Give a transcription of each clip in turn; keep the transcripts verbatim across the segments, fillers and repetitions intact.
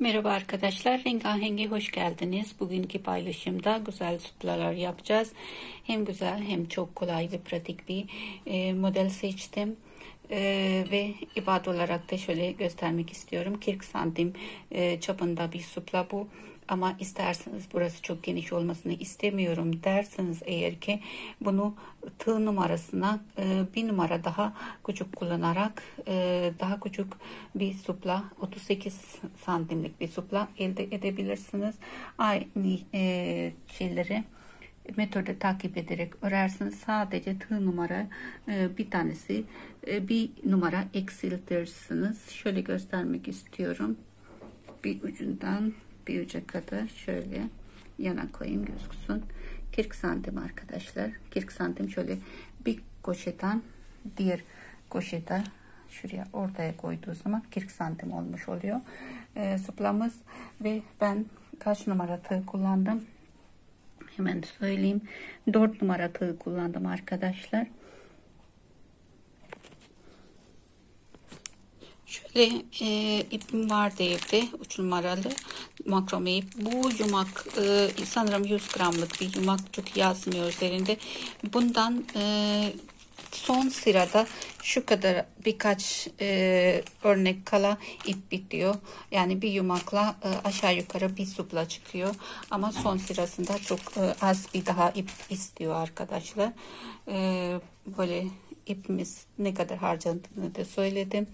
Merhaba arkadaşlar, Renk Ahenk'e hoş geldiniz. Bugünkü paylaşımda güzel suplalar yapacağız. Hem güzel hem çok kolay ve pratik bir e, model seçtim. Ee, ve ibadet olarak da şöyle göstermek istiyorum. kırk santim e, çapında bir supla bu, ama isterseniz burası çok geniş olmasını istemiyorum derseniz eğer ki bunu tığ numarasına e, bir numara daha küçük kullanarak e, daha küçük bir supla, otuz sekiz santimlik bir supla elde edebilirsiniz. Aynı e, şeyleri metodu takip ederek örersiniz. Sadece tığ numara bir tanesi bir numara eksiltirsiniz. Şöyle göstermek istiyorum. Bir ucundan bir uca kadar şöyle yana koyayım gözüksün. kırk santim arkadaşlar. kırk santim şöyle bir köşeden diğer köşede şuraya ortaya koyduğu zaman kırk santim olmuş oluyor e, suplamız. Ve ben kaç numara tığ kullandım? Hemen söyleyeyim. dört numara tığ kullandım arkadaşlar. Şöyle e, ipim vardı evde. üç numaralı makrome ip. Bu yumak e, sanırım yüz gramlık bir yumakçık yazmıyor üzerinde. Bundan e, son sırada şu kadar birkaç e, örnek kala ip bitiyor. Yani bir yumakla e, aşağı yukarı bir supla çıkıyor. Ama son sırasında çok e, az bir daha ip istiyor arkadaşlar. E, böyle ipimiz ne kadar harcandığını da söyledim.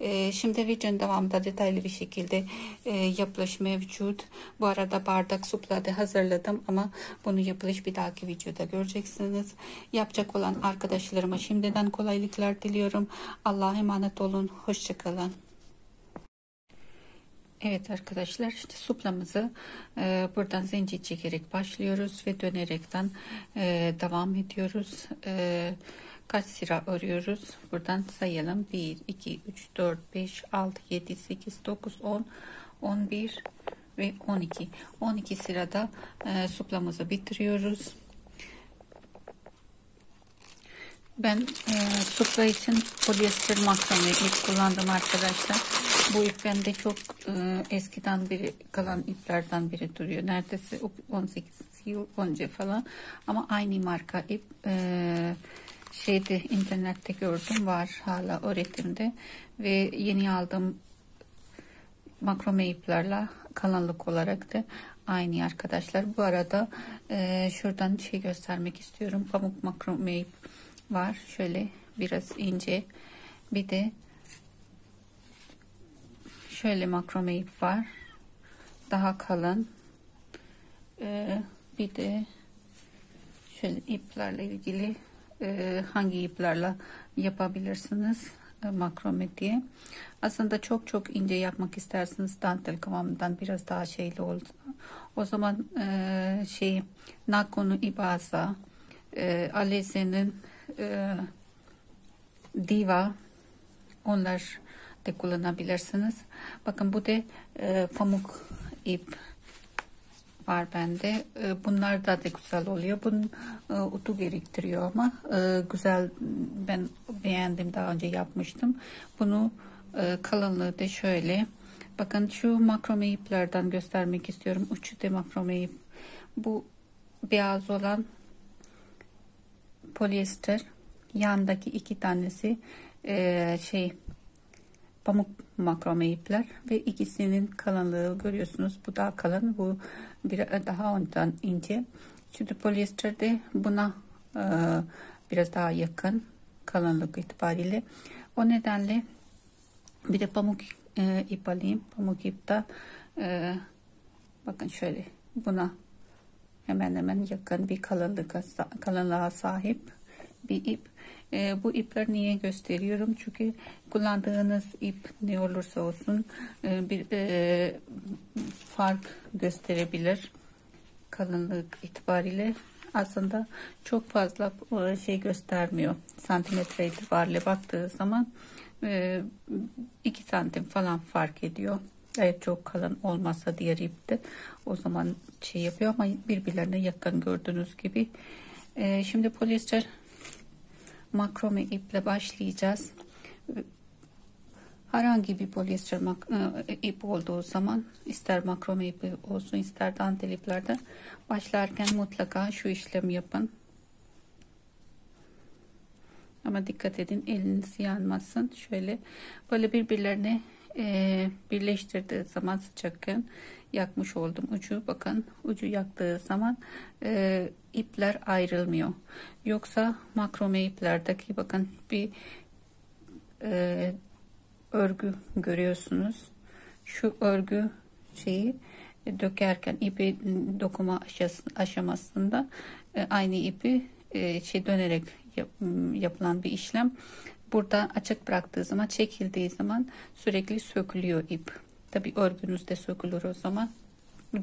E, şimdi videonun devamında detaylı bir şekilde e, yapılış mevcut. Bu arada bardak supla da hazırladım, ama bunu yapılış bir dahaki videoda göreceksiniz. Yapacak olan arkadaşlarıma şimdiden kolaylıklar diliyorum. Allah'a emanet olun. Hoşçakalın. Evet arkadaşlar, işte suplamızı e, buradan zincir çekerek başlıyoruz ve dönerekten e, devam ediyoruz. E, Kaç sıra örüyoruz? Buradan sayalım. bir, iki, üç, dört, beş, altı, yedi, sekiz, dokuz, on, on bir ve on iki. on iki sırada e, suplamızı bitiriyoruz. Ben e, supla için polyester makrame ip kullandım arkadaşlar. Bu ip bende çok e, eskiden biri kalan iplerden biri duruyor. Neredeyse on sekiz yıl önce falan. Ama aynı marka ip. E, şeyde internette gördüm, var hala öğretimde ve yeni aldığım makrome iplerle kalınlık olarak da aynı arkadaşlar. Bu arada e, şuradan şey göstermek istiyorum. Pamuk makrome ip var, şöyle biraz ince, bir de şöyle makrome ip var daha kalın, e, bir de şöyle iplerle ilgili hangi iplerle yapabilirsiniz makrome diye. Aslında çok çok ince yapmak isterseniz dantel kıvamından biraz daha şeyli oldu. O zaman e, şey Nakonu Ibaza, e, Aleze'nin e, Diva, onlar da kullanabilirsiniz. Bakın bu da e, pamuk ip var bende. Bunlar da, da güzel oluyor. Bunun utu gerektiriyor, ama güzel, ben beğendim, daha önce yapmıştım. Bunu kalınlığı da şöyle. Bakın şu makrome iplerden göstermek istiyorum. Üçü de makrome ip. Bu beyaz olan polyester. Yandaki iki tanesi şey pamuk makrome ipler ve ikisinin kalınlığı görüyorsunuz. Bu daha kalın, bu biraz daha ondan ince. Çünkü polyester de buna e, biraz daha yakın kalınlık itibariyle. O nedenle bir de pamuk e, ip alayım. Pamuk ip de e, bakın şöyle buna hemen hemen yakın bir kalınlığa, kalınlığa sahip bir ip. E, bu ipler niye gösteriyorum? Çünkü kullandığınız ip ne olursa olsun e, bir e, fark gösterebilir kalınlık itibariyle. Aslında çok fazla e, şey göstermiyor. Santimetre itibariyle baktığı zaman e, iki santim falan fark ediyor. Evet, çok kalın olmasa diğer ipte o zaman şey yapıyor, ama birbirlerine yakın gördüğünüz gibi. E, şimdi polyester makrome iple başlayacağız. Herhangi bir polyester ip olduğu zaman, ister makrome ipi olsun ister dantel iplerde, başlarken mutlaka şu işlemi yapın. Ama dikkat edin, eliniz yanmasın. Şöyle böyle birbirlerine e, birleştirdiği zaman sıcakken yakmış oldum ucu. Bakın ucu yaktığı zaman e, ipler ayrılmıyor. Yoksa makrome iplerdeki bakın bir e, örgü görüyorsunuz. Şu örgü şeyi e, dökerken ipi dokuma aşamasında e, aynı ipi e, şey dönerek yapılan bir işlem. Burada açık bıraktığı zaman, çekildiği zaman sürekli sökülüyor ip. Tabi örgünüz de sökülür o zaman.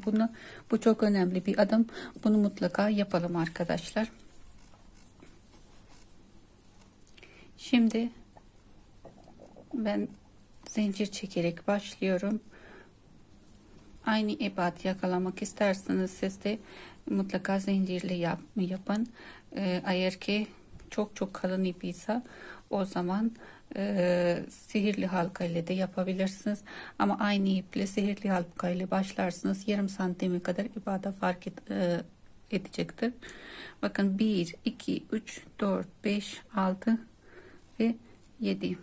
Bunu, bu çok önemli bir adım. Bunu mutlaka yapalım arkadaşlar. Şimdi ben zincir çekerek başlıyorum. Aynı ebat yakalamak isterseniz siz de mutlaka zincirli yap, yapın. Ee, eğer ki çok çok kalın ipiyse o zaman e, sihirli halka ile de yapabilirsiniz. Ama aynı iple sihirli halka ile başlarsınız. Yarım santime kadar ibada fark et, e, edecektir. Bakın bir, iki, üç, dört, beş, altı ve yedi.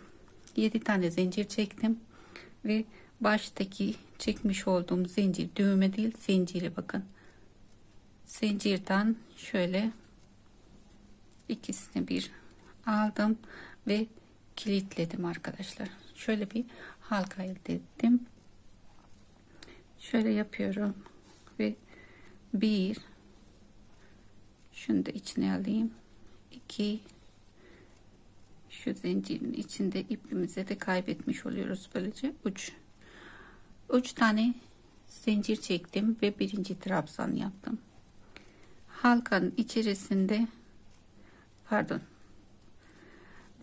yedi tane zincir çektim ve baştaki çekmiş olduğum zincir, düğme değil, zinciri bakın. Zincirden şöyle ikisini bir aldım ve kilitledim arkadaşlar. Şöyle bir halka elde ettim. Şöyle yapıyorum ve bir, şunu da içine alayım, iki, şu zincirin içinde ipimizi de kaybetmiş oluyoruz böylece. Üç, üç tane zincir çektim ve birinci trabzan yaptım. Halkanın içerisinde, pardon,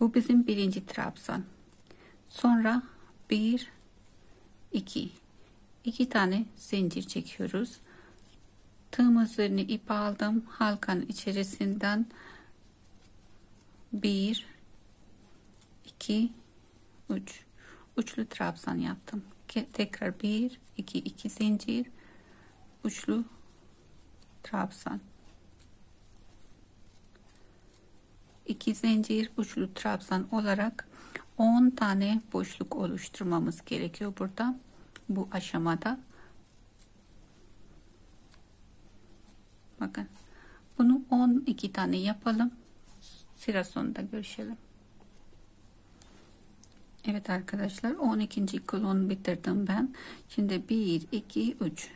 bu bizim birinci trabzan. Sonra bir, iki, iki tane zincir çekiyoruz. Tığım üzerine ip aldım, halkanın içerisinden bir, iki, üç, üçlü trabzan yaptım. Tekrar bir, iki, iki zincir, üçlü trabzan. iki zincir, üçlü trabzan olarak on tane boşluk oluşturmamız gerekiyor burada, bu aşamada. Bakın bunu on iki tane yapalım, sıra sonunda görüşelim. Evet arkadaşlar, on ikinci kolon bitirdim ben. Şimdi bir, iki, üç,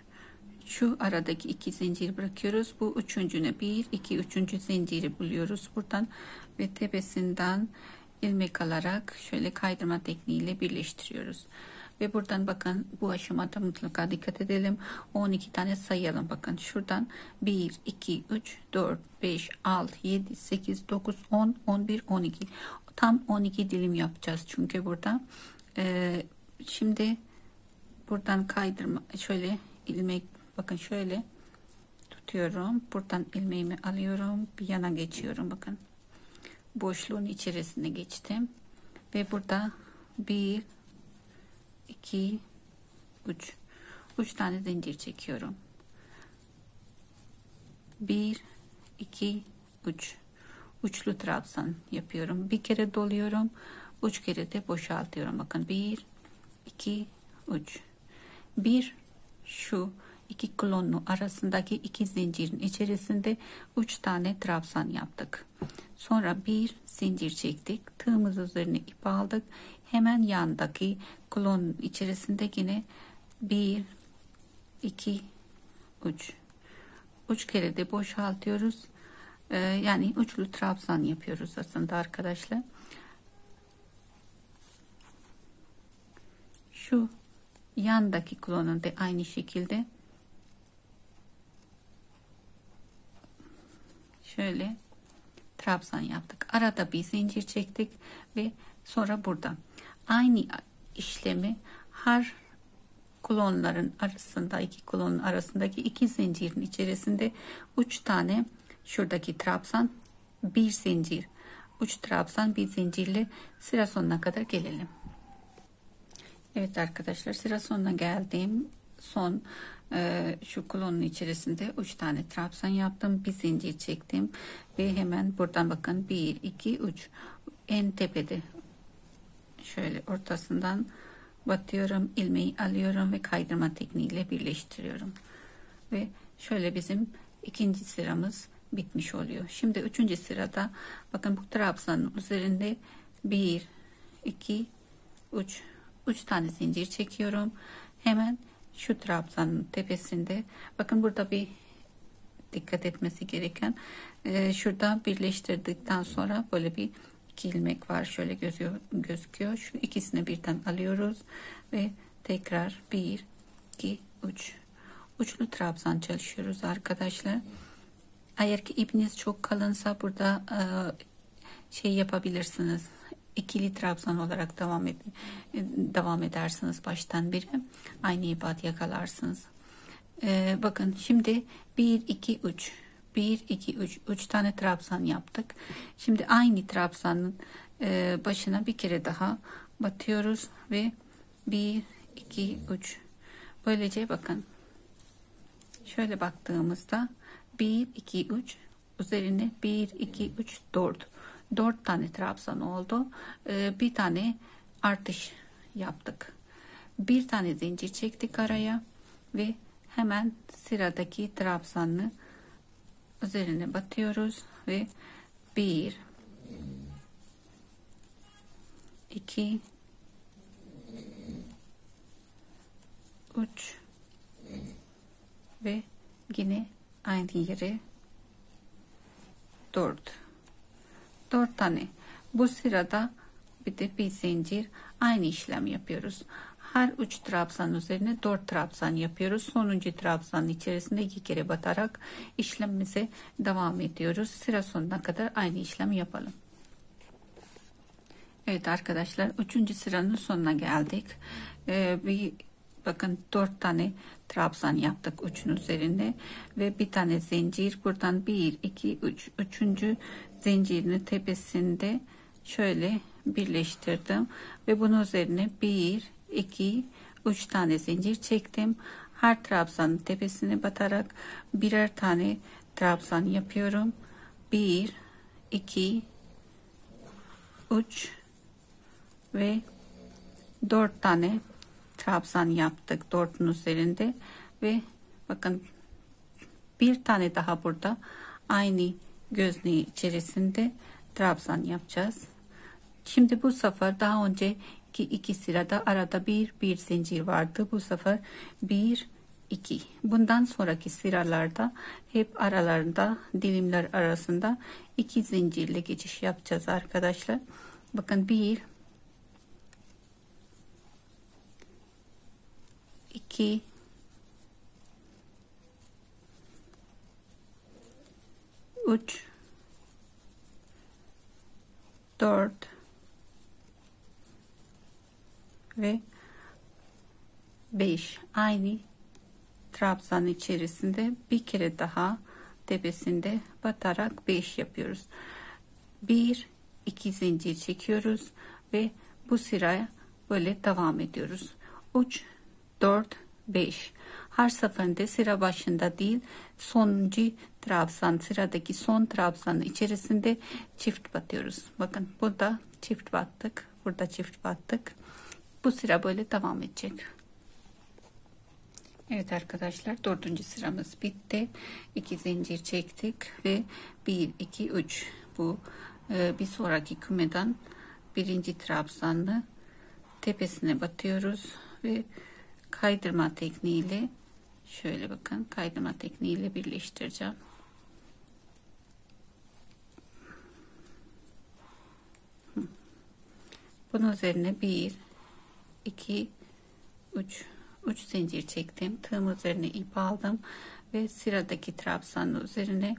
şu aradaki iki zincir bırakıyoruz. Bu üçüncüne bir, iki, üçüncü zinciri buluyoruz buradan ve tepesinden ilmek alarak şöyle kaydırma tekniğiyle birleştiriyoruz. Ve buradan bakın, bu aşamada mutlaka dikkat edelim. on iki tane sayalım. Bakın şuradan bir, iki, üç, dört, beş, altı, yedi, sekiz, dokuz, on, on bir, on iki. Tam on iki dilim yapacağız çünkü burada. Ee, şimdi buradan kaydırma, şöyle ilmek, bakın şöyle tutuyorum. Buradan ilmeğimi alıyorum. Bir yana geçiyorum. Bakın boşluğun içerisine geçtim. Ve burada bir, iki, üç. üç tane zincir çekiyorum. bir, iki, üç. Üçlü trabzan yapıyorum. Bir kere doluyorum. Üç kere de boşaltıyorum. Bakın bir, iki, üç. bir şu iki klonun arasındaki iki zincirin içerisinde üç tane trabzan yaptık. Sonra bir zincir çektik. Tığımız üzerine ip aldık. Hemen yandaki klonun içerisinde yine bir, iki, üç. üç kere de boşaltıyoruz. Ee, yani üçlü trabzan yapıyoruz aslında arkadaşlar. Şu yandaki klonun da aynı şekilde şöyle trabzan yaptık. Arada bir zincir çektik ve sonra burada aynı işlemi her klonların arasında, iki klonun arasındaki iki zincirin içerisinde üç tane şuradaki trabzan, bir zincir, üç trabzan, bir zincirle sıra sonuna kadar gelelim. Evet arkadaşlar, sıra sonuna geldim. Son e, şu kulonun içerisinde üç tane trabzan yaptım, bir zincir çektim ve hemen buradan bakın bir iki üç en tepede şöyle ortasından batıyorum, ilmeği alıyorum ve kaydırma tekniğiyle birleştiriyorum ve şöyle bizim ikinci sıramız bitmiş oluyor. Şimdi üçüncü sırada bakın bu trabzanın üzerinde bir iki üç üç tane zincir çekiyorum. Hemen şu trabzanın tepesinde bakın burada bir dikkat etmesi gereken e, şurada birleştirdikten sonra böyle bir iki ilmek var, şöyle gözüyor, gözüküyor. Şu ikisini birden alıyoruz ve tekrar bir iki üç üçlü trabzan çalışıyoruz arkadaşlar. Eğer ki ipiniz çok kalınsa burada e, şey yapabilirsiniz, ikili trabzan olarak devam ed devam edersiniz, baştan biri aynı ibat yakalarsınız. Ee, bakın şimdi bir iki üç bir iki üç üç tane trabzan yaptık. Şimdi aynı trabzanın e, başına bir kere daha batıyoruz ve bir iki üç böylece bakın şöyle baktığımızda bir iki üç üzerine bir iki üç dört dört tane trabzan oldu. Ee, bir tane artış yaptık, bir tane zincir çektik araya ve hemen sıradaki trabzanlı üzerine batıyoruz ve bir iki üç ve yine aynı yere dört dört tane. Bu sırada bir de bir zincir, aynı işlem yapıyoruz. Her üç trabzan üzerine dört trabzan yapıyoruz. Sonuncu trabzanın içerisinde iki kere batarak işlemimize devam ediyoruz. Sıra sonuna kadar aynı işlemi yapalım. Evet arkadaşlar, üçüncü sıranın sonuna geldik. Ee, bir bakın dört tane trabzan yaptık üçün üzerinde ve bir tane zincir. Buradan bir iki üç üçüncü zincirin tepesinde şöyle birleştirdim ve bunun üzerine bir iki üç tane zincir çektim. Her trabzanın tepesine batarak birer tane trabzan yapıyorum. bir iki üç ve dört tane trabzan yaptık dörtün üzerinde ve bakın bir tane daha burada aynı gözneği içerisinde trabzan yapacağız. Şimdi bu sefer daha önceki iki sırada arada bir bir zincir vardı, bu sefer bir iki. Bundan sonraki sıralarda hep aralarında, dilimler arasında iki zincirle geçiş yapacağız arkadaşlar. Bakın bir iki üç dört ve beş aynı trabzan içerisinde bir kere daha tepesinde batarak beş yapıyoruz. Bir iki zincir çekiyoruz ve bu sıraya böyle devam ediyoruz. Üç dört beş her seferinde sıra başında değil, sonuncu trabzan, sıradaki son trabzanın içerisinde çift batıyoruz. Bakın burada çift battık, burada çift battık, bu sıra böyle devam edecek. Evet arkadaşlar, dördüncü sıramız bitti. İki zincir çektik ve bir iki üç bu bir sonraki kümeden birinci trabzanlı tepesine batıyoruz ve kaydırma tekniğiyle şöyle bakın kaydırma tekniğiyle birleştireceğim. Bunun üzerine bir iki üç üç zincir çektim, tığım üzerine ip aldım ve sıradaki trabzanın üzerine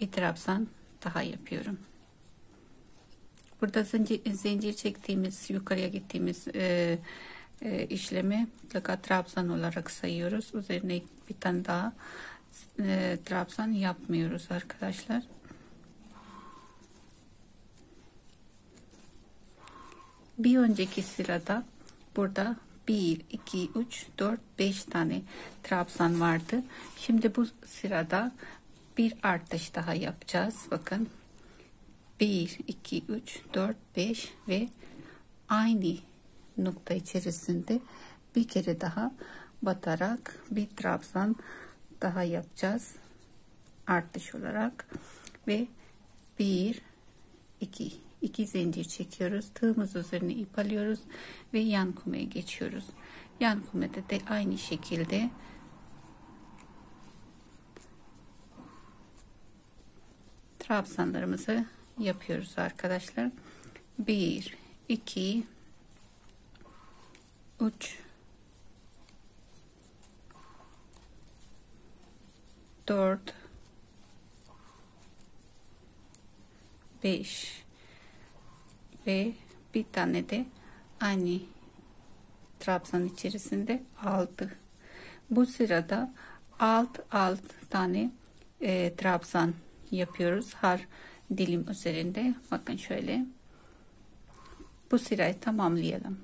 bir trabzan daha yapıyorum. Burada zincir, zincir çektiğimiz, yukarıya gittiğimiz e, E, işlemi mutlaka trabzan olarak sayıyoruz. Üzerine bir tane daha e, trabzan yapmıyoruz arkadaşlar. Bir önceki sırada burada bir, iki, üç, dört, beş tane trabzan vardı. Şimdi bu sırada bir artış daha yapacağız. Bakın bir, iki, üç, dört, beş ve aynı nokta içerisinde bir kere daha batarak bir trabzan daha yapacağız artış olarak ve bir, iki, iki zincir çekiyoruz, tığımız üzerine ip alıyoruz ve yan kumaya geçiyoruz. Yan kumada da aynı şekilde trabzanlarımızı yapıyoruz arkadaşlar. bir, iki, üç, dört, beş ve bir tane de aynı trabzan içerisinde altı. Bu sırada alt alt tane e, trabzan yapıyoruz her dilim üzerinde. Bakın şöyle bu sırayı tamamlayalım.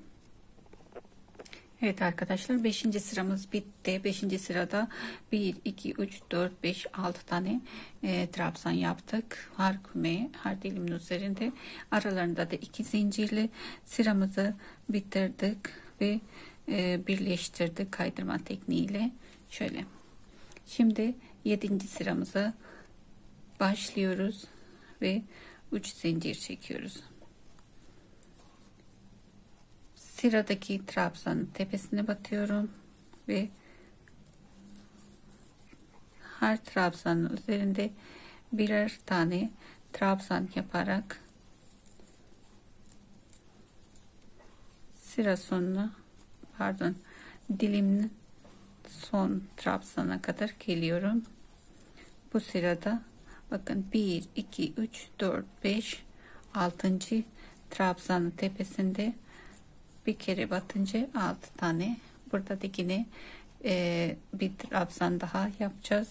Evet arkadaşlar, beşinci sıramız bitti. beşinci sırada bir, iki, üç, dört, beş, altı tane e, trabzan yaptık. Her küme, her dilimin üzerinde. Aralarında da iki zincirli sıramızı bitirdik ve e, birleştirdik kaydırma tekniğiyle. Şöyle. Şimdi yedinci sıramıza başlıyoruz ve üç zincir çekiyoruz. Sıradaki trabzanın tepesine batıyorum ve her trabzanın üzerinde birer tane trabzan yaparak sıra sonuna, pardon, dilimin son trabzana kadar geliyorum. Bu sırada bakın bir, iki, üç, dört, beş, altıncı trabzanın tepesinde bir kere batınca altı tane. Burada da yine e, bir trabzan daha yapacağız.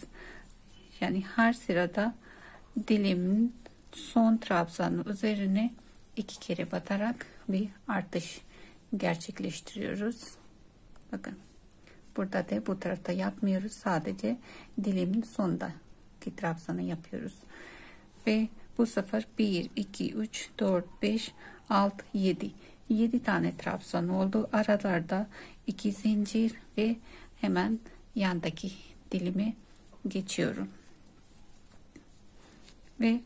Yani her sırada dilimin son trabzanın üzerine iki kere batarak bir artış gerçekleştiriyoruz. Bakın burada da bu tarafta yapmıyoruz, sadece dilimin sondaki trabzanı yapıyoruz. Ve bu sefer bir, iki, üç, dört, beş, altı, yedi yedi tane trabzan oldu. Aralarda iki zincir ve hemen yandaki dilimi geçiyorum. Ve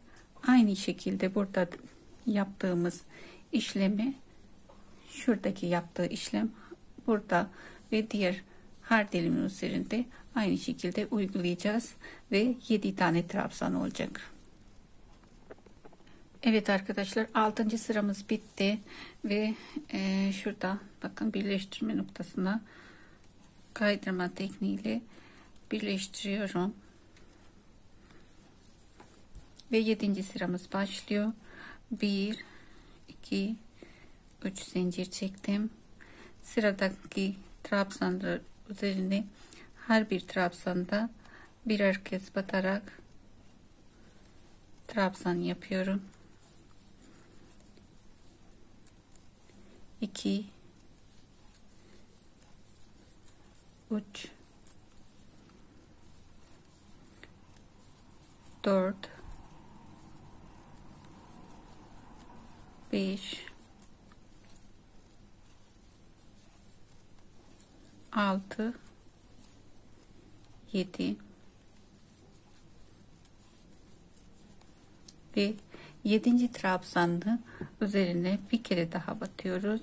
aynı şekilde burada yaptığımız işlemi, şuradaki yaptığı işlem burada ve diğer her dilimin üzerinde aynı şekilde uygulayacağız ve yedi tane trabzan olacak. Evet arkadaşlar, altıncı sıramız bitti ve e, şurada bakın birleştirme noktasına kaydırma tekniğiyle birleştiriyorum ve yedinci sıramız başlıyor. Bir, iki, üç zincir çektim. Sıradaki trabzanlar üzerine her bir trabzanda birer kez batarak trabzan yapıyorum. iki, üç, dört, beş, altı, yedi ve yedinci trabzanın üzerine bir kere daha batıyoruz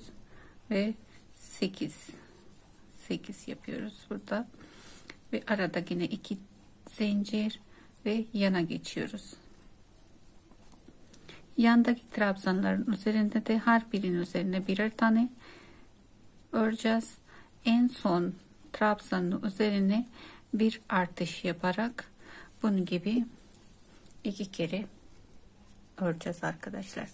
ve sekiz sekiz yapıyoruz burada ve arada yine iki zincir ve yana geçiyoruz. Yandaki trabzanların üzerinde de her birinin üzerine birer tane öreceğiz. En son trabzanın üzerine bir artış yaparak bunun gibi iki kere öreceğiz arkadaşlar.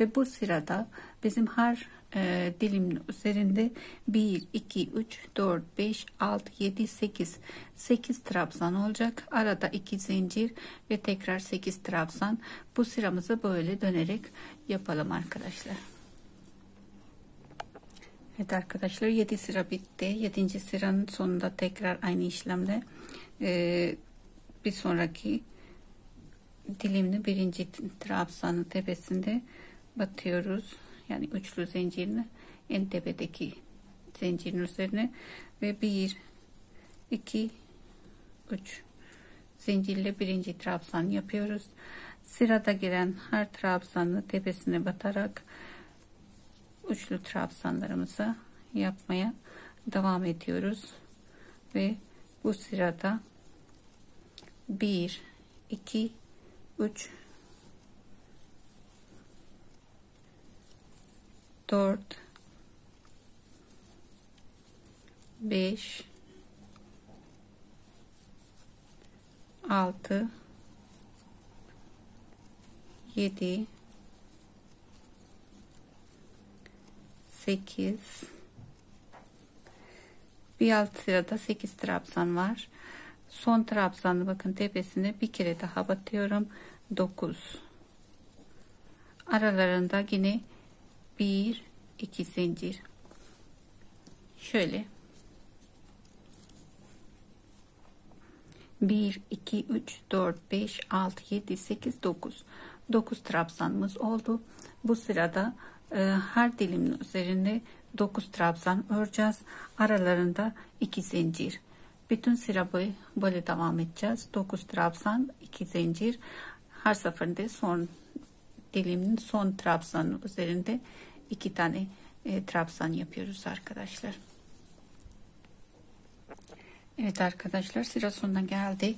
Ve bu sırada bizim her e, dilimin üzerinde bir, iki, üç, dört, beş, altı, yedi, sekiz sekiz trabzan olacak. Arada iki zincir ve tekrar sekiz trabzan. Bu sıramızı böyle dönerek yapalım arkadaşlar. Evet arkadaşlar, yedi sıra bitti. yedinci sıranın sonunda tekrar aynı işlemle e, bir sonraki dilimli birinci trabzanın tepesinde batıyoruz. Yani üçlü zincirini en tepedeki zincirin üzerine ve bir iki üç zincirle birinci trabzan yapıyoruz. Sırada gelen her trabzanın tepesine batarak üçlü trabzanlarımızı yapmaya devam ediyoruz ve bu sırada bir iki üç dört beş altı yedi sekiz. Bir alt sırada sekiz trabzan var. Son trabzanı bakın tepesine bir kere daha batıyorum. dokuz. Aralarında yine bir iki zincir. Şöyle bir iki üç dört beş altı yedi sekiz dokuz. dokuz trabzanımız oldu. Bu sırada e, her dilimin üzerinde dokuz trabzan öreceğiz. Aralarında iki zincir. Bütün sıra boyu böyle devam edeceğiz. dokuz trabzan, iki zincir. Her seferinde son dilimin son trabzanın üzerinde iki tane e, trabzan yapıyoruz arkadaşlar. Evet arkadaşlar, sıra sonuna geldik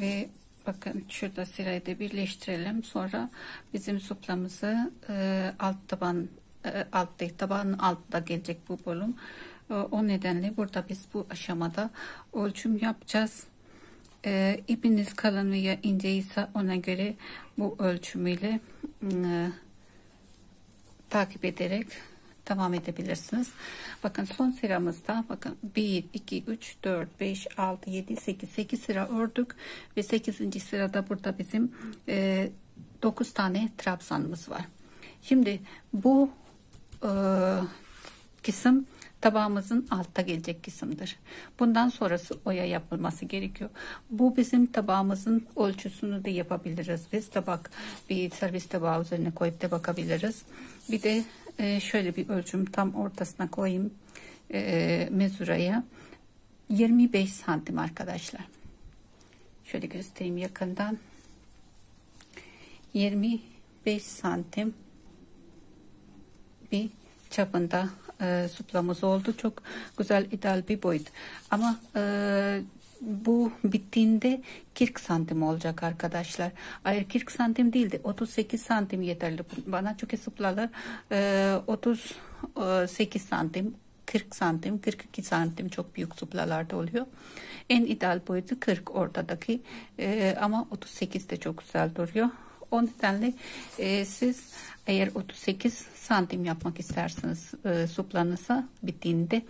ve bakın şurada sırayı da birleştirelim. Sonra bizim suplamızı e, alt taban e, alt değil, tabanın altında gelecek bu bölüm. E, o nedenle burada biz bu aşamada ölçüm yapacağız. E, ipiniz kalın veya inceyse ona göre bu ölçümüyle e, takip ederek devam edebilirsiniz. Bakın son sıramızda bakın bir iki üç dört beş altı yedi sekiz sekiz sıra ördük ve sekizinci sırada burada bizim e, dokuz tane trabzanımız var. Şimdi bu e, kısım tabağımızın altta gelecek kısımdır. Bundan sonrası oya yapılması gerekiyor. Bu bizim tabağımızın ölçüsünü de yapabiliriz. Biz tabak bir servis tabağı üzerine koyup da bakabiliriz. Bir de e, şöyle bir ölçüm tam ortasına koyayım e, mezuraya. yirmi beş santim arkadaşlar. Şöyle göstereyim yakından. yirmi beş santim bir çapında E, suplamız oldu. Çok güzel, ideal bir boyut. Ama e, bu bittiğinde kırk santim olacak arkadaşlar. Hayır, kırk santim değil de otuz sekiz santim yeterli bana. Çünkü suplalar e, otuz sekiz santim, kırk santim, kırk iki santim çok büyük suplalarda oluyor. En ideal boyutu kırk ortadaki. E, ama otuz sekiz de çok güzel duruyor. O nedenle e, siz eğer otuz sekiz santim yapmak isterseniz e, suplanıza bittiğinde,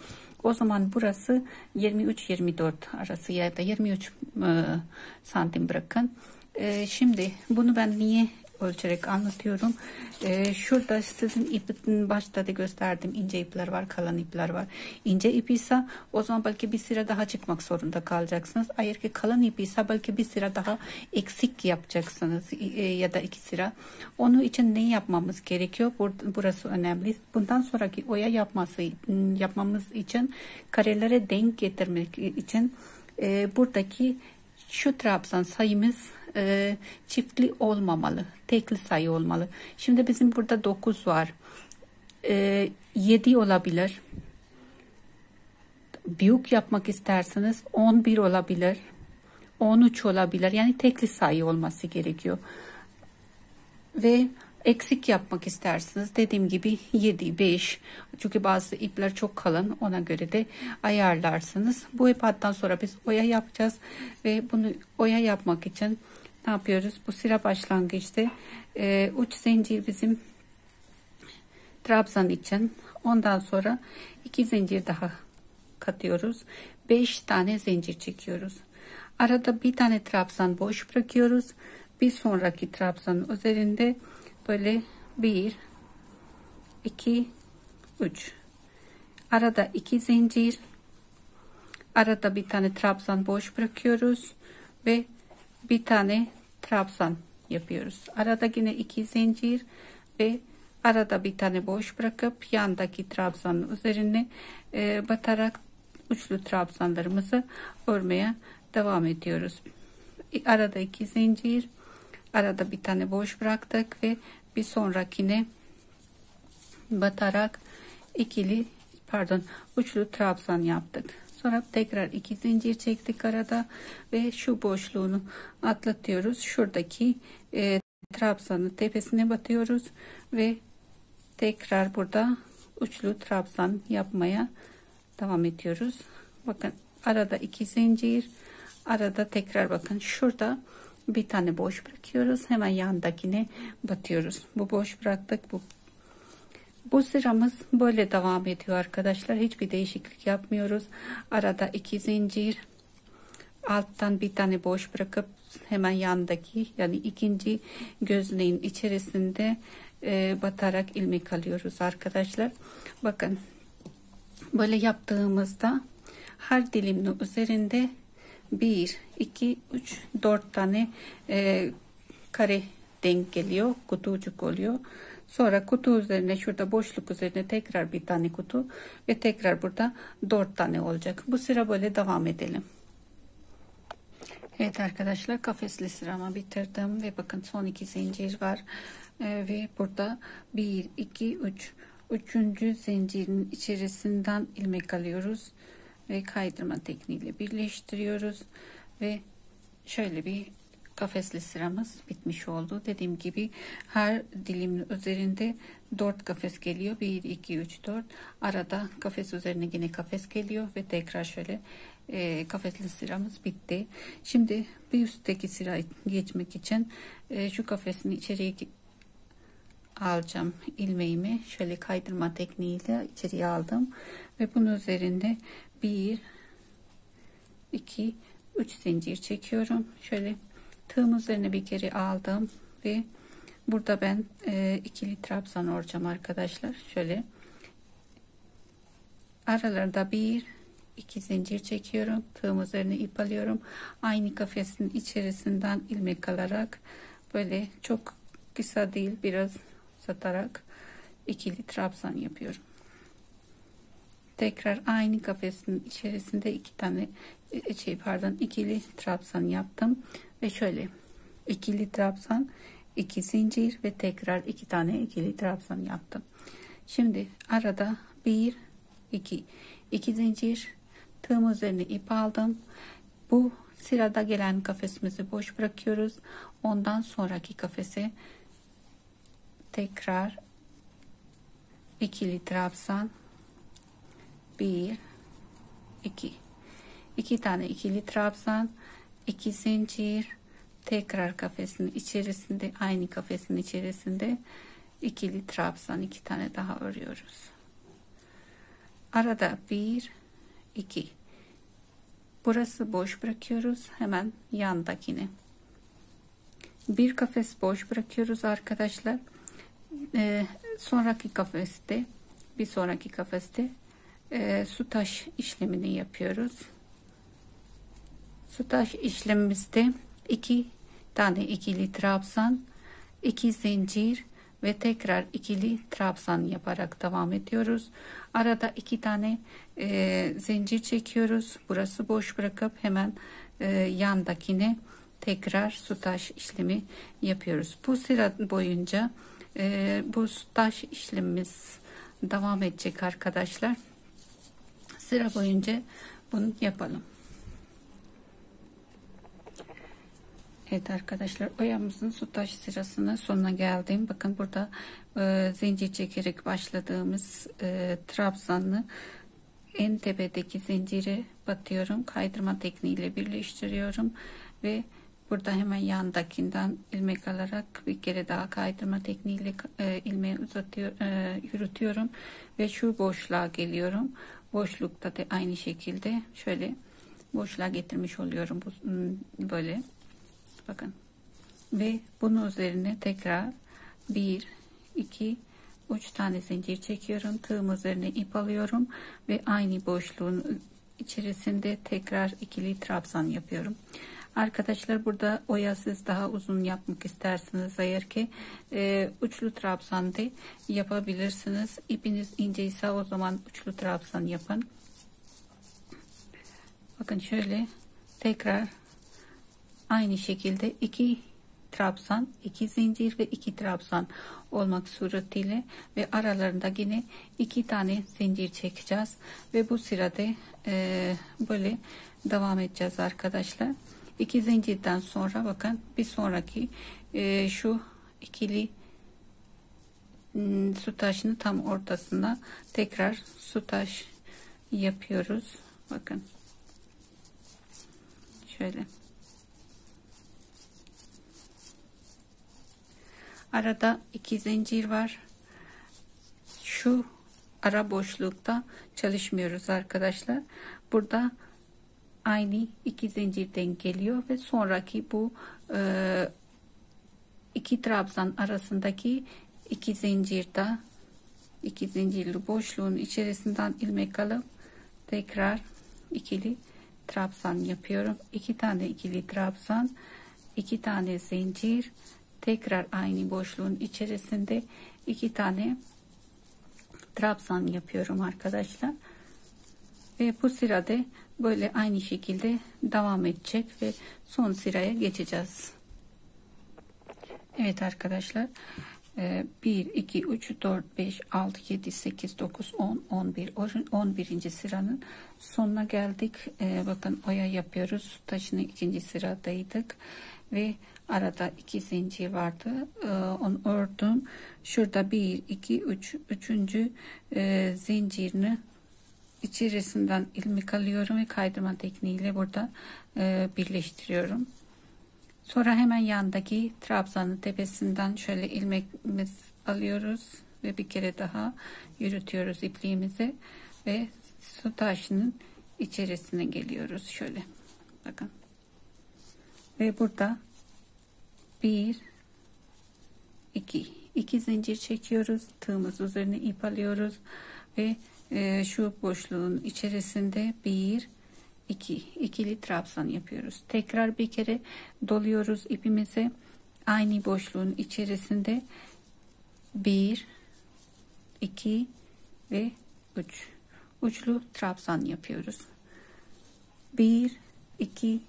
o zaman burası yirmi üç yirmi dört arası ya da yirmi üç e, santim bırakın. E, şimdi bunu ben niye ölçerek anlatıyorum? E, şurada sizin ipin başta da gösterdim, ince ipler var, kalan ipler var. İnce ip ise o zaman belki bir sıra daha çıkmak zorunda kalacaksınız. Eğer ki kalın ip ise belki bir sıra daha eksik yapacaksınız e, ya da iki sıra. Onun için ne yapmamız gerekiyor? Burası önemli. Bundan sonraki oya yapması yapmamız için, karelere denk getirmek için e, buradaki şu trabzan sayımız E, çiftli olmamalı, tekli sayı olmalı. Şimdi bizim burada dokuz var, e, yedi olabilir, büyük yapmak isterseniz on bir olabilir, on üç olabilir. Yani tekli sayı olması gerekiyor. Ve eksik yapmak isterseniz dediğim gibi yedi beş, çünkü bazı ipler çok kalın, ona göre de ayarlarsınız. Bu ipattan sonra biz oya yapacağız ve bunu oya yapmak için ne yapıyoruz? Bu sıra başlangıçta e, üç zincir bizim trabzan için. Ondan sonra iki zincir daha katıyoruz. beş tane zincir çekiyoruz. Arada bir tane trabzan boş bırakıyoruz. Bir sonraki trabzanın üzerinde böyle bir iki üç arada iki zincir, arada bir tane trabzan boş bırakıyoruz ve bir tane trabzan yapıyoruz. Arada yine iki zincir ve arada bir tane boş bırakıp yandaki trabzanın üzerine e, batarak üçlü trabzanlarımızı örmeye devam ediyoruz. Arada iki zincir, arada bir tane boş bıraktık ve bir sonrakine batarak ikili pardon üçlü trabzan yaptık. Sonra tekrar iki zincir çektik arada ve şu boşluğunu atlatıyoruz. Şuradaki e, trabzanın tepesine batıyoruz ve tekrar burada üçlü trabzan yapmaya devam ediyoruz. Bakın arada iki zincir, arada tekrar bakın şurada bir tane boş bırakıyoruz, hemen yandakine batıyoruz. Bu boş bıraktık, bu bu sıramız böyle devam ediyor arkadaşlar. Hiçbir değişiklik yapmıyoruz. Arada iki zincir, alttan bir tane boş bırakıp hemen yandaki yani ikinci gözneğin içerisinde e, batarak ilmek alıyoruz arkadaşlar. Bakın böyle yaptığımızda her dilimin üzerinde bir iki üç dört tane e, kare denk geliyor, kutucuk oluyor. Sonra kutu üzerine, şurada boşluk üzerine tekrar bir tane kutu ve tekrar burada dört tane olacak. Bu sıra böyle devam edelim. Evet arkadaşlar, kafesli sıramı bitirdim ve bakın son iki zincir var ee, ve burada bir iki üç üçüncü zincirin içerisinden ilmek alıyoruz ve kaydırma tekniğiyle birleştiriyoruz ve şöyle bir kafesli sıramız bitmiş oldu. Dediğim gibi her dilimin üzerinde dört kafes geliyor. bir iki üç dört. Arada kafes üzerine yine kafes geliyor ve tekrar şöyle e, kafesli sıramız bitti. Şimdi bir üstteki sıra geçmek için e, şu kafesin içeriye alacağım ilmeğimi. Şöyle kaydırma tekniğiyle içeriye aldım ve bunun üzerinde bir iki üç zincir çekiyorum. Şöyle tığım üzerine bir kere aldım ve burada ben e, ikili trabzan öreceğim arkadaşlar. Şöyle aralarda bir iki zincir çekiyorum, tığım üzerine ip alıyorum, aynı kafesin içerisinden ilmek alarak böyle çok kısa değil, biraz satarak ikili trabzan yapıyorum. Tekrar aynı kafesin içerisinde iki tane şey pardon ikili trabzan yaptım ve şöyle ikili trabzan, iki zincir ve tekrar iki tane ikili trabzan yaptım. Şimdi arada bir iki iki zincir, tığım üzerine ip aldım. Bu sırada gelen kafesimizi boş bırakıyoruz. Ondan sonraki kafese tekrar ikili trabzan, bir iki iki tane ikili trabzan, iki zincir, tekrar kafesin içerisinde, aynı kafesin içerisinde ikili trabzan iki tane daha örüyoruz. Arada bir iki, burası boş bırakıyoruz, hemen yandakine bir kafes boş bırakıyoruz arkadaşlar. Ee, sonraki kafeste bir sonraki kafeste e, su taş işlemini yapıyoruz. Sutaş işlemimizde iki tane ikili trabzan, iki zincir ve tekrar ikili trabzan yaparak devam ediyoruz. Arada iki tane e, zincir çekiyoruz. Burası boş bırakıp hemen e, yandakine tekrar sutaş işlemi yapıyoruz. Bu sıra boyunca e, bu sutaş işlemimiz devam edecek arkadaşlar. Sıra boyunca bunu yapalım. Evet arkadaşlar, oyamızın sutaş sırasının sonuna geldim. Bakın burada e, zincir çekerek başladığımız e, trabzanlı en tepedeki zincire batıyorum. Kaydırma tekniğiyle birleştiriyorum ve burada hemen yandakinden ilmek alarak bir kere daha kaydırma tekniğiyle e, ilmeği uzatıyor, e, yürütüyorum ve şu boşluğa geliyorum. Boşlukta da aynı şekilde şöyle boşluğa getirmiş oluyorum böyle. Bakın ve bunun üzerine tekrar bir iki üç tane zincir çekiyorum, tığım üzerine ip alıyorum ve aynı boşluğun içerisinde tekrar ikili trabzan yapıyorum. Arkadaşlar, burada oya siz daha uzun yapmak istersiniz eğer ki e, üçlü trabzan de yapabilirsiniz. İpiniz ince ise o zaman üçlü trabzan yapın. Bakın şöyle tekrar aynı şekilde iki trabzan, iki zincir ve iki trabzan olmak suretiyle ve aralarında yine iki tane zincir çekeceğiz ve bu sırada e, böyle devam edeceğiz arkadaşlar. İki zincirden sonra bakın bir sonraki e, şu ikili m, su taşını tam ortasına tekrar su taş yapıyoruz. Bakın şöyle arada iki zincir var, şu ara boşlukta çalışmıyoruz arkadaşlar. Burada aynı iki zincirden geliyor ve sonraki bu e, iki trabzan arasındaki iki zincirde iki zincirli boşluğun içerisinden ilmek alıp tekrar ikili trabzan yapıyorum. İki tane ikili trabzan, iki tane zincir, tekrar aynı boşluğun içerisinde iki tane trabzan yapıyorum arkadaşlar. Ve bu sırada böyle aynı şekilde devam edecek ve son sıraya geçeceğiz. Evet arkadaşlar, bir iki üç dört beş altı yedi sekiz dokuz on on bir on birinci sıranın sonuna geldik. Bakın oya yapıyoruz, taşını ikinci sıradaydık ve arada iki zincir vardı, onu ördüm. Şurada bir iki üç üçüncü zincirini içerisinden ilmek alıyorum ve kaydırma tekniğiyle burada e, birleştiriyorum. Sonra hemen yandaki trabzanın tepesinden şöyle ilmekimiz alıyoruz ve bir kere daha yürütüyoruz ipliğimizi ve su taşının içerisine geliyoruz şöyle. Bakın. Ve burada bir iki iki zincir çekiyoruz, tığımız üzerine ip alıyoruz ve şu boşluğun içerisinde bir iki ikili trabzan yapıyoruz. Tekrar bir kere doluyoruz ipimizi, aynı boşluğun içerisinde bir iki ve üç üçlü trabzan yapıyoruz. Bir iki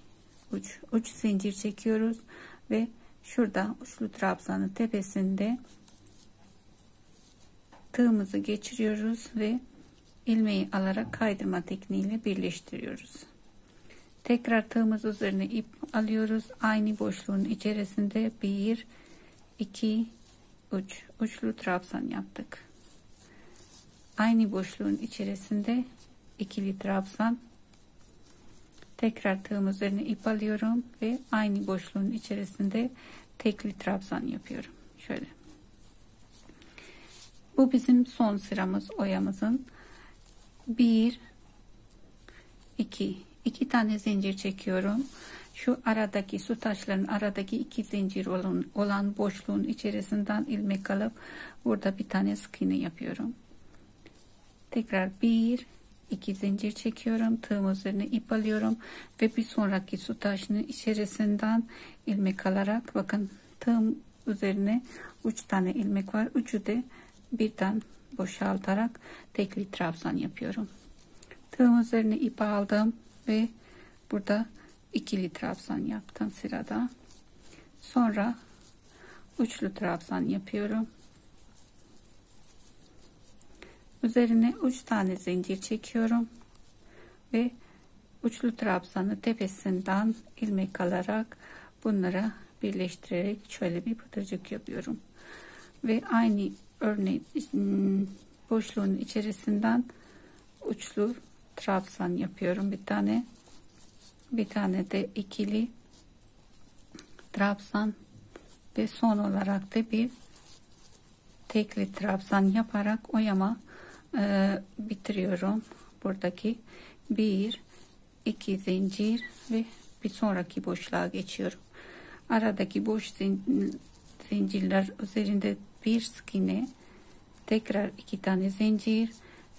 üç üç zincir çekiyoruz ve şurada üçlü trabzanın tepesinde tığımızı geçiriyoruz ve ilmeği alarak kaydırma tekniğiyle birleştiriyoruz. Tekrar tığımız üzerine ip alıyoruz. Aynı boşluğun içerisinde bir, iki, üç. Üçlü trabzan yaptık. Aynı boşluğun içerisinde ikili trabzan. Tekrar tığım üzerine ip alıyorum ve aynı boşluğun içerisinde tekli trabzan yapıyorum. Şöyle. Bu bizim son sıramız, oyamızın. bir iki iki tane zincir çekiyorum. Şu aradaki su taşların aradaki iki zincir olan, olan boşluğun içerisinden ilmek alıp burada bir tane sık iğne yapıyorum. Tekrar bir iki zincir çekiyorum, tığım üzerine ip alıyorum ve bir sonraki su taşının içerisinden ilmek alarak bakın tığım üzerine üç tane ilmek var, üçü de birden boşaltarak tekli trabzan yapıyorum. Tığım üzerine ip aldım ve burada ikili trabzan yaptım sırada. Sonra üçlü trabzan yapıyorum. Üzerine üç tane zincir çekiyorum ve üçlü trabzanı tepesinden ilmek alarak bunlara birleştirerek şöyle bir pıtırcık yapıyorum. Ve aynı örneğin boşluğun içerisinden üçlü trabzan yapıyorum, bir tane bir tane de ikili trabzan ve son olarak da bir tekli trabzan yaparak oyama e, bitiriyorum. Buradaki bir iki zincir ve bir sonraki boşluğa geçiyorum. Aradaki boş zincirler üzerinde bir sık iğne, tekrar iki tane zincir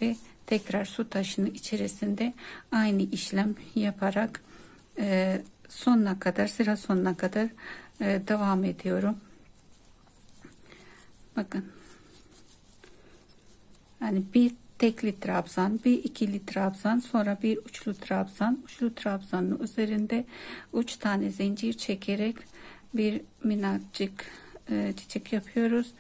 ve tekrar su taşının içerisinde aynı işlem yaparak e, sonuna kadar, sıra sonuna kadar e, devam ediyorum. Bakın, yani bir tekli trabzan, bir ikili trabzan, sonra bir üçlü trabzan, üçlü trabzanın üzerinde üç tane zincir çekerek bir minnacık e, çiçek yapıyoruz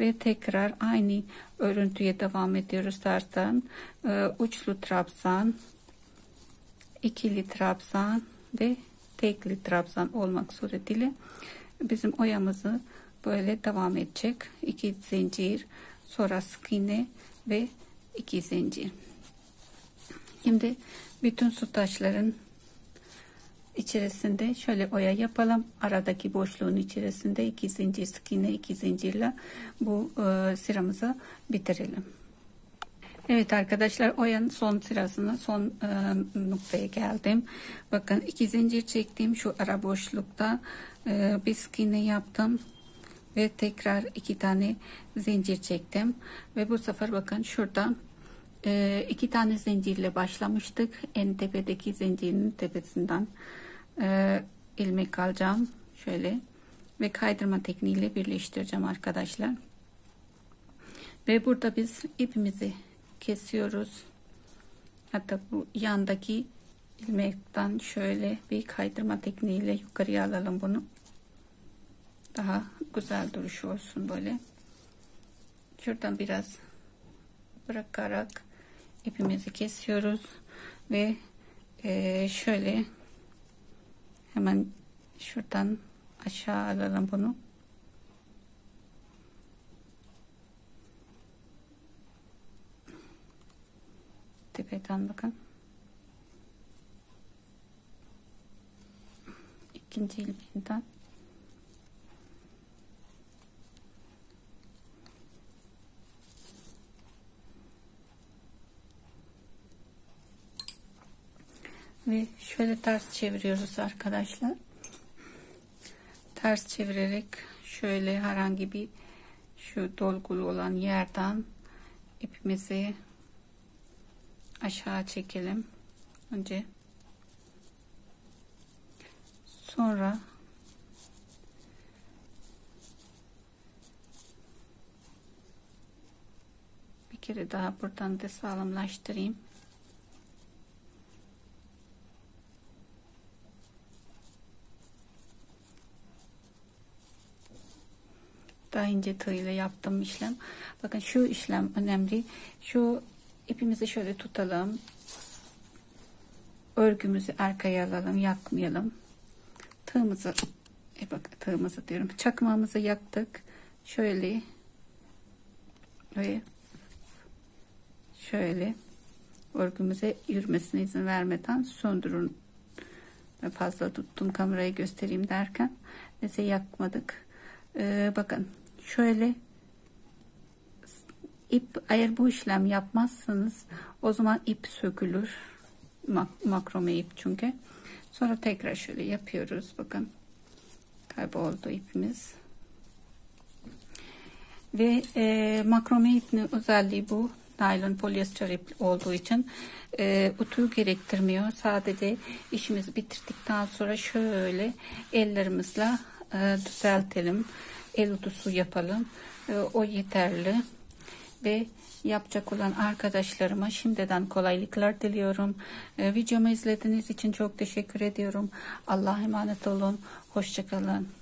ve tekrar aynı örüntüye devam ediyoruz. Tarzdan e, üçlü trabzan, ikili trabzan ve tekli trabzan olmak suretiyle bizim oyamızı böyle devam edecek. İki zincir, sonra sık iğne ve iki zincir. Şimdi bütün su taşların içerisinde şöyle oya yapalım. Aradaki boşluğun içerisinde iki zincir, sık iğne, iki zincirle bu e, sıramızı bitirelim. Evet arkadaşlar, oyanın son sırasına, son e, noktaya geldim. Bakın, iki zincir çektim, şu ara boşlukta e, bir sık iğne yaptım ve tekrar iki tane zincir çektim ve bu sefer bakın şuradan e, iki tane zincirle başlamıştık. En tepedeki zincirin tepesinden e, ilmek alacağım şöyle ve kaydırma tekniğiyle birleştireceğim arkadaşlar. Ve burada biz ipimizi kesiyoruz. Hatta bu yandaki ilmekten şöyle bir kaydırma tekniğiyle yukarıya alalım bunu. Daha güzel duruşu olsun böyle. Şuradan biraz bırakarak ipimizi kesiyoruz ve e, şöyle hemen şuradan aşağı alalım bunu. Tepeden bakın. İkinci ilmeğinden. Ve şöyle ters çeviriyoruz arkadaşlar. Ters çevirerek şöyle herhangi bir şu dolgulu olan yerden ipimizi aşağı çekelim önce. Sonra bir kere daha buradan da sağlamlaştırayım. Daha ince tığ ile yaptım işlem. Bakın şu işlem önemli. Şu ipimizi şöyle tutalım. Örgümüzü arkaya alalım, yakmayalım. Tığımızı, e bak tığımızı diyorum. Çakmağımızı yaktık. Şöyle ve şöyle örgümüze yürümesine izin vermeden söndürün. Fazla tuttum kamerayı göstereyim derken neyse yakmadık. Ee, bakın şöyle ip, eğer bu işlem yapmazsanız o zaman ip sökülür, Mak makrome ip çünkü. Sonra tekrar şöyle yapıyoruz, bakın kayboldu ipimiz ve e, makrome ipinin özelliği bu, naylon polyester ip olduğu için e, ütü gerektirmiyor. Sadece işimizi bitirdikten sonra şöyle ellerimizle düzeltelim, el ütüsü yapalım, o yeterli. Ve yapacak olan arkadaşlarıma şimdiden kolaylıklar diliyorum. Videomu izlediğiniz için çok teşekkür ediyorum. Allah'a emanet olun, hoşça kalın.